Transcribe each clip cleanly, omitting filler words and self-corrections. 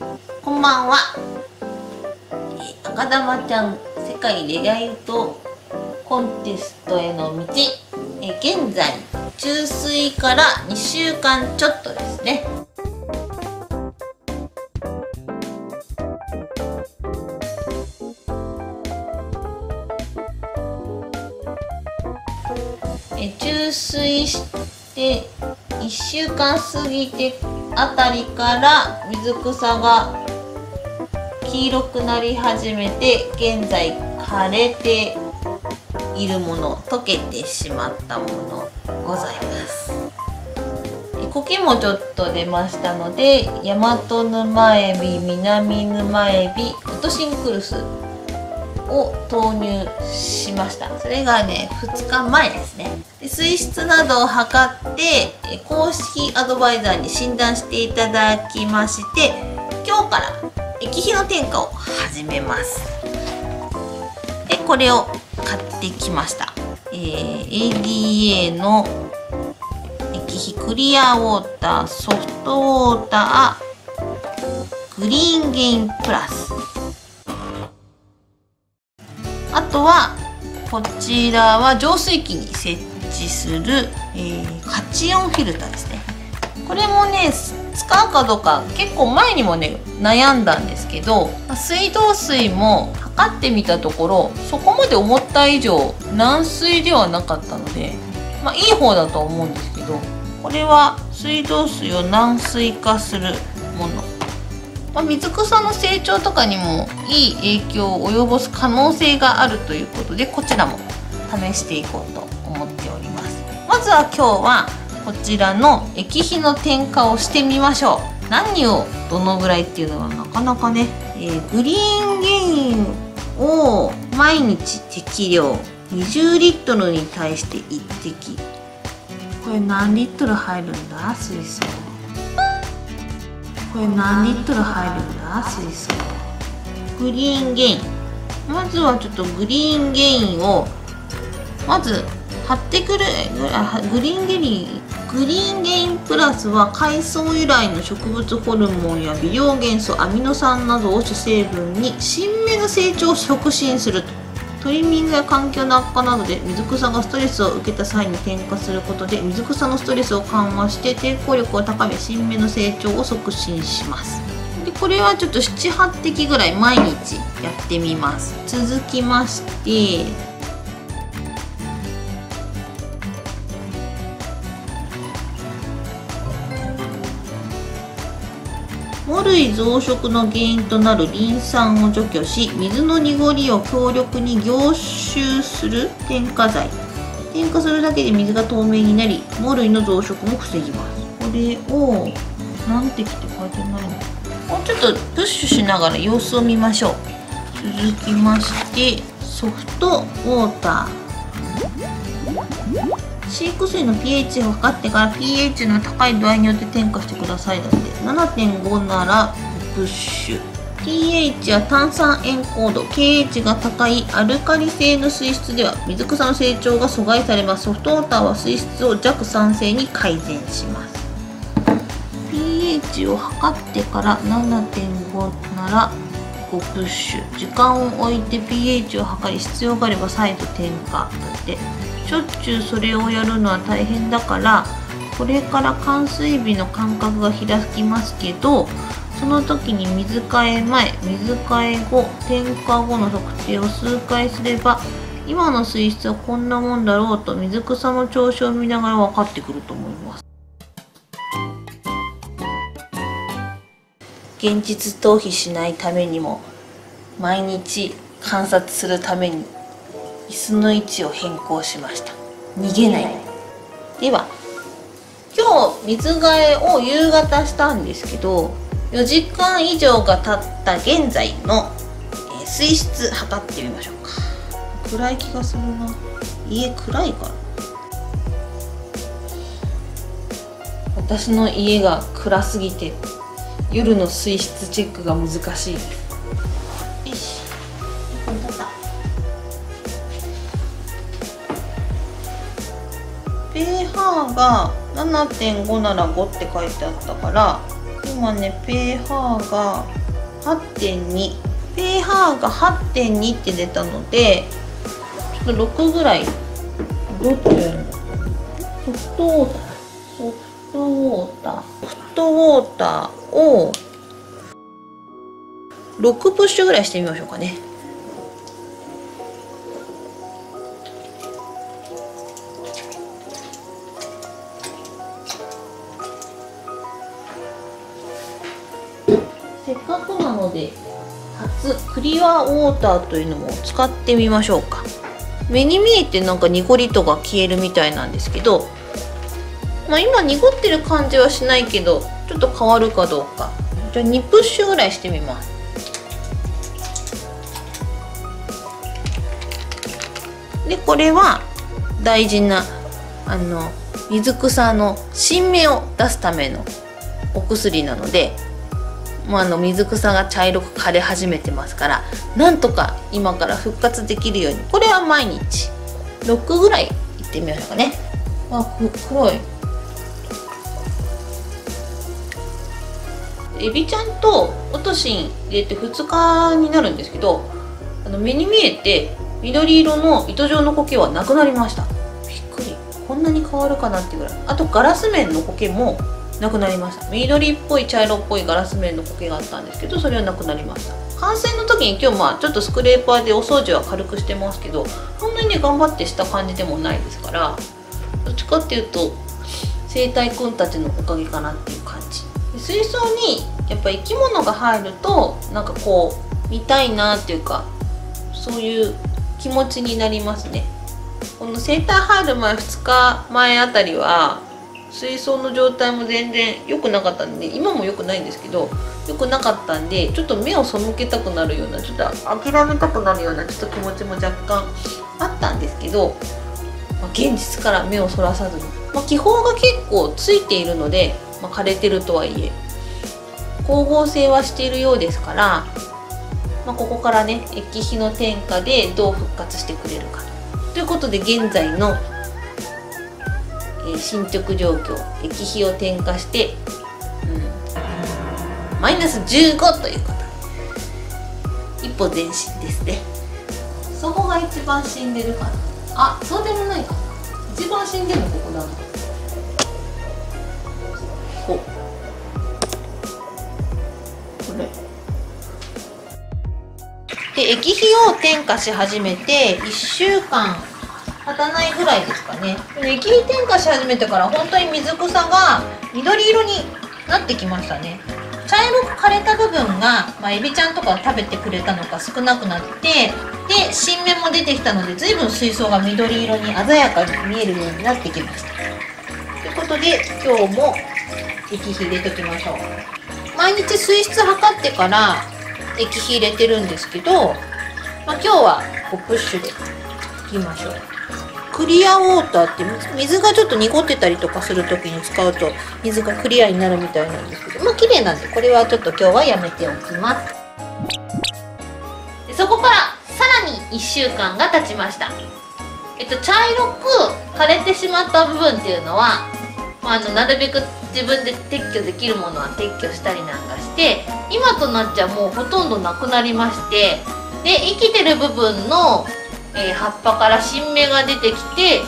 こんばんは。赤玉ちゃん世界レアユートコンテストへの道、現在注水から2週間ちょっとですね。注水して1週間過ぎてあたりから水草が黄色くなり始めて、現在枯れているもの、溶けてしまったものございます。苔もちょっと出ましたので、大和沼エビ、南沼エビ、ウトシンクルスを投入しました。それがね、2日前ですね。で、水質などを測って公式アドバイザーに診断していただきまして、今日から液肥の添加を始めます。で、これを買ってきました。ADA の液肥クリアウォーター、ソフトウォーター、グリーンゲインプラス、あとはこちらは浄水器に設置する、カチオンフィルターですね。これもね、使うかどうか結構前にもね悩んだんですけど、水道水も測ってみたところ、そこまで思った以上軟水ではなかったので、まあいい方だと思うんですけど、これは水道水を軟水化するもの。水草の成長とかにもいい影響を及ぼす可能性があるということで、こちらも試していこうと思っております。まずは今日はこちらの液肥の添加をしてみましょう。何をどのぐらいっていうのはなかなかね、グリーンゲインを毎日適量20リットルに対して1滴。これ何リットル入るんだ、水槽。これ何リットル入るんだ、水槽。グリーンゲイン、まずはちょっとグリーンゲインをまず貼ってくる。グリーンゲインプラスは海藻由来の植物ホルモンや微量元素、アミノ酸などを主成分に、新芽の成長を促進すると。トリミングや環境の悪化などで水草がストレスを受けた際に添加することで、水草のストレスを緩和して抵抗力を高め、新芽の成長を促進します。で、これはちょっと 7,8 滴ぐらい毎日やってみます。続きまして、藻類増殖の原因となるリン酸を除去し、水の濁りを強力に凝集する添加剤。添加するだけで水が透明になり、藻類の増殖も防ぎます。これを何滴って書いてないの、もうちょっとプッシュしながら様子を見ましょう。続きまして、ソフトウォーター。飼育水の pH を測ってから pH の高い度合いによって添加してくださいだって。 7.5 ならプッシュ。 pH や炭酸塩硬度、pH が高いアルカリ性の水質では水草の成長が阻害されます。ソフトウォーターは水質を弱酸性に改善します。 pH を測ってから 7.5 なら5プッシュ。時間を置いて pH を測り、必要があれば再度添加だって。しょっちゅうそれをやるのは大変だから、これから換水日の間隔が開きますけど、その時に水替え前、水替え後、添加後の測定を数回すれば、今の水質はこんなもんだろうと水草の調子を見ながら分かってくると思います。現実逃避しないためにも、毎日観察するために椅子の位置を変更しました。逃げない。では、今日水替えを夕方したんですけど、4時間以上が経った現在の水質測ってみましょうか。暗い気がするな、家暗いから。私の家が暗すぎて夜の水質チェックが難しいです。pH が 7.5 なら5って書いてあったから、今今ね pH が 8.2 pH が 8.2 って出たので、ちょっと6ぐらいどうやってやるの？ソフトウォーターを6プッシュぐらいしてみましょうかね。せっかくなので初クリアウォーターというのも使ってみましょうか。目に見えてなんか濁りとか消えるみたいなんですけど、まあ、今濁ってる感じはしないけどちょっと変わるかどうか。じゃあ2プッシュぐらいしてみます。でこれは大事な水草の新芽を出すためのお薬なので、まあ、水草が茶色く枯れ始めてますから、なんとか今から復活できるように、これは毎日6ぐらいいってみましょうかね。あ、黒いエビちゃんとオトシン入れて2日になるんですけど、目に見えて緑色の糸状の苔はなくなりました。びっくり。こんなに変わるかなってぐらい。あとガラス面の苔もなくなりました。緑っぽい茶色っぽいガラス面の苔があったんですけど、それはなくなりました。完成の時に今日ちょっとスクレーパーでお掃除は軽くしてますけど、そんなにね頑張ってした感じでもないですから、どっちかっていうと生態くんたちのおかげかなっていう感じ。水槽にやっぱ生き物が入るとなんかこう見たいなっていうか、そういう気持ちになりますね。この生態入る前2日前あたりは水槽の状態も全然良くなかったんで、今も良くないんですけど良くなかったんで、ちょっと目を背けたくなるような、ちょっと諦めたくなるようなちょっと気持ちも若干あったんですけど、現実から目をそらさずに、気泡が結構ついているので、枯れてるとはいえ光合成はしているようですから、ここからね液肥の添加でどう復活してくれるかということで、現在の進捗状況、液肥を添加して、マイナス15ということで一歩前進ですね。そこが一番死んでるかな。あ、そうでもないかな。一番死んでるのここだな。これで液肥を添加し始めて1週間経たないぐらいですかね。液肥添加し始めてから本当に水草が緑色になってきましたね。茶色く枯れた部分が、エビちゃんとか食べてくれたのか少なくなって、で新芽も出てきたので、随分水槽が緑色に鮮やかに見えるようになってきました。ということで今日も液肥入れときましょう。毎日水質測ってから液肥入れてるんですけど、今日は5プッシュでいきましょう。クリアウォーターって水がちょっと濁ってたりとかする時に使うと水がクリアになるみたいなんですけど、綺麗なんでこれはちょっと今日はやめておきます。でそこからさらに1週間が経ちました。茶色く枯れてしまった部分っていうのは、なるべく自分で撤去できるものは撤去したりなんかして、今となっちゃもうほとんどなくなりまして、で生きてる部分の葉っぱから新芽が出てきて、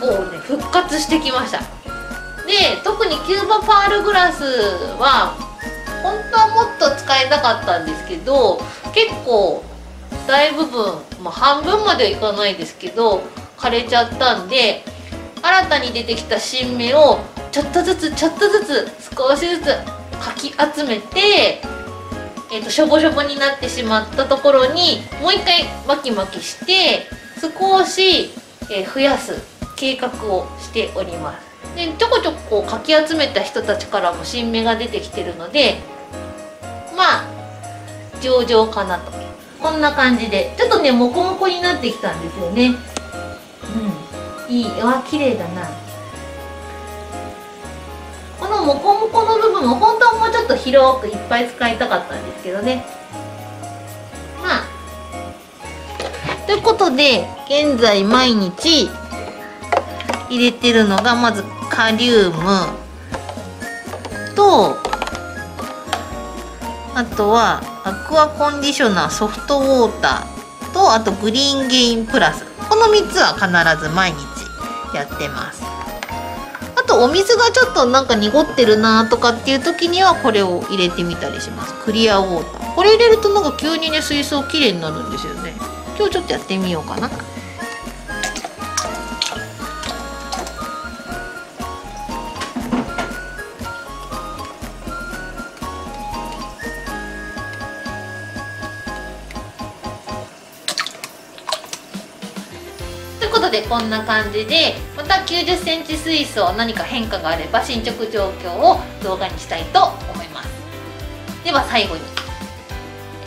結構ね復活してきました。で特にキューバパールグラスは本当はもっと使いたかったんですけど、結構大部分、半分まではいかないですけど枯れちゃったんで、新たに出てきた新芽をちょっとずつ少しずつかき集めて、しょぼしょぼになってしまったところにもう一回巻き巻きして少し増やす計画をしております。でちょこちょこかき集めた人たちからも新芽が出てきてるので、上々かなと。こんな感じでちょっとねモコモコになってきたんですよね。いいわ、綺麗だな。このモコモコの部分も本当はもうちょっと広くいっぱい使いたかったんですけどね。ということで現在毎日入れてるのが、まずカリウムとあとはアクアコンディショナー、ソフトウォーターと、あとグリーンゲインプラス、この3つは必ず毎日やってます。あとお水がちょっとなんか濁ってるなとかっていう時にはこれを入れてみたりします。クリアウォーター、これ入れるとなんか急にね水槽きれいになるんですよね。今日ちょっとやってみようかな。でこんな感じで、また90センチ水槽、何か変化があれば進捗状況を動画にしたいと思います。では最後に、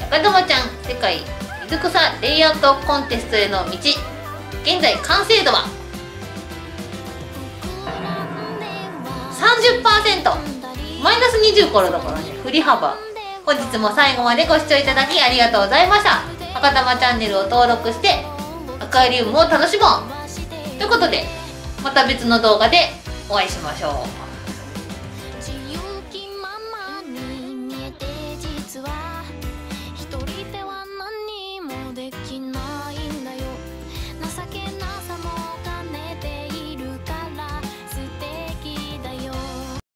赤玉ちゃん世界水草レイアウトコンテストへの道、現在完成度は 30%、 マイナス20頃だからね、振り幅。本日も最後までご視聴いただきありがとうございました。赤玉チャンネルを登録してアクアリウムを楽しもうということで、また別の動画でお会いしましょう。